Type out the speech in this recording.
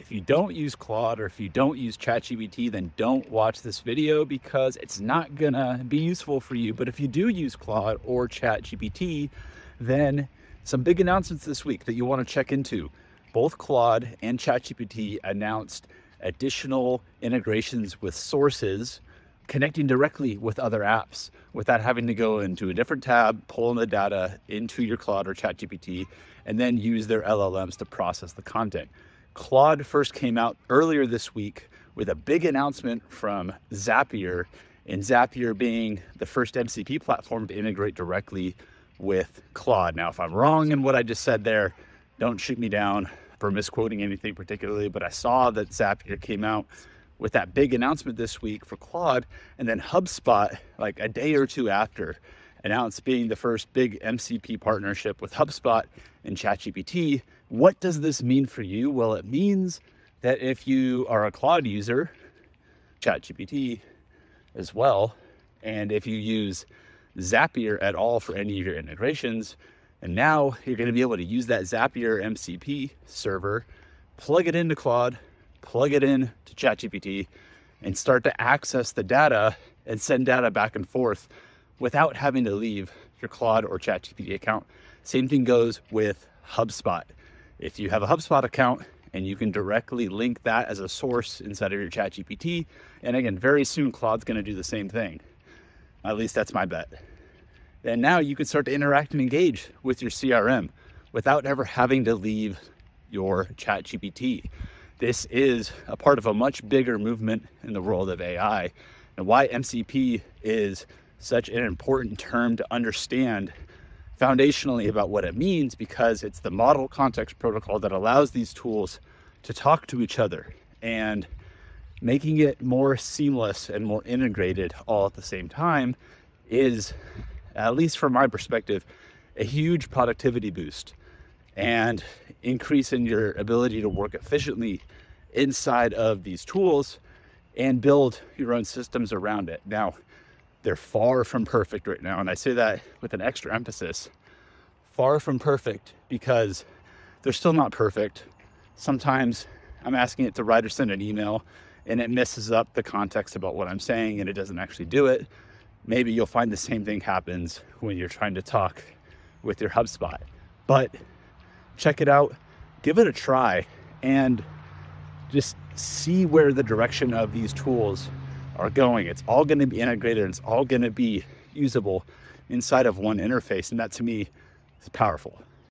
If you don't use Claude or if you don't use ChatGPT, then don't watch this video because it's not gonna be useful for you. But if you do use Claude or ChatGPT, then some big announcements this week that you want to check into. Both Claude and ChatGPT announced additional integrations with sources, connecting directly with other apps without having to go into a different tab, pull in the data into your Claude or ChatGPT, and then use their LLMs to process the content. Claude first came out earlier this week with a big announcement from Zapier, and Zapier being the first MCP platform to integrate directly with Claude. Now, if I'm wrong in what I just said there, don't shoot me down for misquoting anything particularly, but I saw that Zapier came out with that big announcement this week for Claude, and then HubSpot, like a day or two after, announced being the first big MCP partnership with HubSpot and ChatGPT. What does this mean for you? Well, it means that if you are a Claude user, ChatGPT as well, and if you use Zapier at all for any of your integrations, and now you're going to be able to use that Zapier MCP server, plug it into Claude, plug it in to ChatGPT, and start to access the data and send data back and forth without having to leave your Claude or ChatGPT account. Same thing goes with HubSpot. If you have a HubSpot account and you can directly link that as a source inside of your ChatGPT, and again, very soon Claude's going to do the same thing. At least that's my bet. And now you can start to interact and engage with your CRM without ever having to leave your ChatGPT. This is a part of a much bigger movement in the world of AI, and why MCP is such an important term to understand foundationally about what it means, because it's the model context protocol that allows these tools to talk to each other and making it more seamless and more integrated all at the same time is, at least from my perspective, a huge productivity boost and increase in your ability to work efficiently inside of these tools and build your own systems around it. Now, they're far from perfect right now, and I say that with an extra emphasis. Far from perfect, because they're still not perfect. Sometimes I'm asking it to write or send an email and it messes up the context about what I'm saying and it doesn't actually do it. Maybe you'll find the same thing happens when you're trying to talk with your HubSpot. But check it out, give it a try, and just see where the direction of these tools are going. It's all going to be integrated and it's all going to be usable inside of one interface, and that to me is powerful.